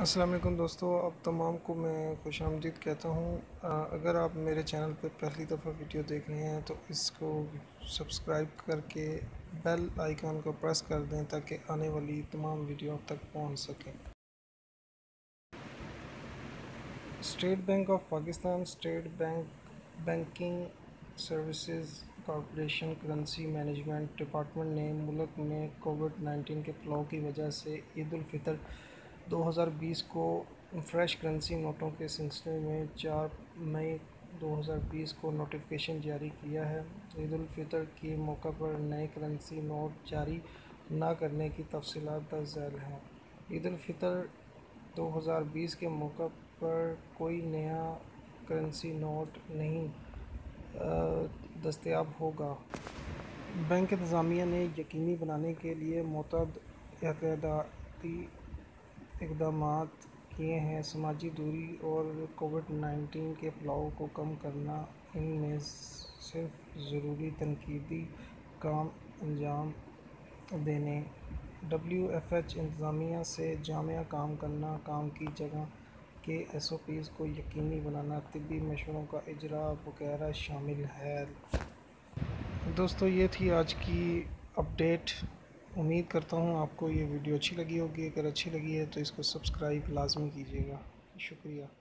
अस्सलाम वालेकुम दोस्तों, आप तमाम को मैं खुशामदीद कहता हूँ। अगर आप मेरे चैनल पर पहली दफ़ा वीडियो देख रहे हैं तो इसको सब्सक्राइब करके बेल आइकॉन को प्रेस कर दें ताकि आने वाली तमाम वीडियो आप तक पहुँच सकें। State Bank of Pakistan, State Bank banking services corporation, currency management department ने मुल्क में कोविड-19 के फ्लो की वजह से ईद उल फितर 2020 को फ्रेश करेंसी नोटों के सिलसिले में 4 मई 2020 को नोटिफिकेशन जारी किया है। ईद उल फितर के मौके पर नए करेंसी नोट जारी ना करने की तफसीलात का ज़ैल है। ईद उल फितर 2020 के मौके पर कोई नया करेंसी नोट नहीं दस्तयाब होगा। बैंक इंतज़ामिया ने यकीनी बनाने के लिए मुतअद्दिद एहतियाती इकदाम किए हैं। समाजी दूरी और कोविड-19 के फैलाव को कम करना, इनमें सिर्फ ज़रूरी तनकीदी काम अंजाम देने, WFH इंतज़ामिया से जामिया काम करना, काम की जगह के SOPs को यकीनी बनाना, तिब्बी मशवरों का इजरा वगैरह शामिल है। दोस्तों, ये थी आज की अपडेट। उम्मीद करता हूँ आपको ये वीडियो अच्छी लगी होगी। अगर अच्छी लगी है तो इसको सब्सक्राइब लाजमी कीजिएगा। शुक्रिया।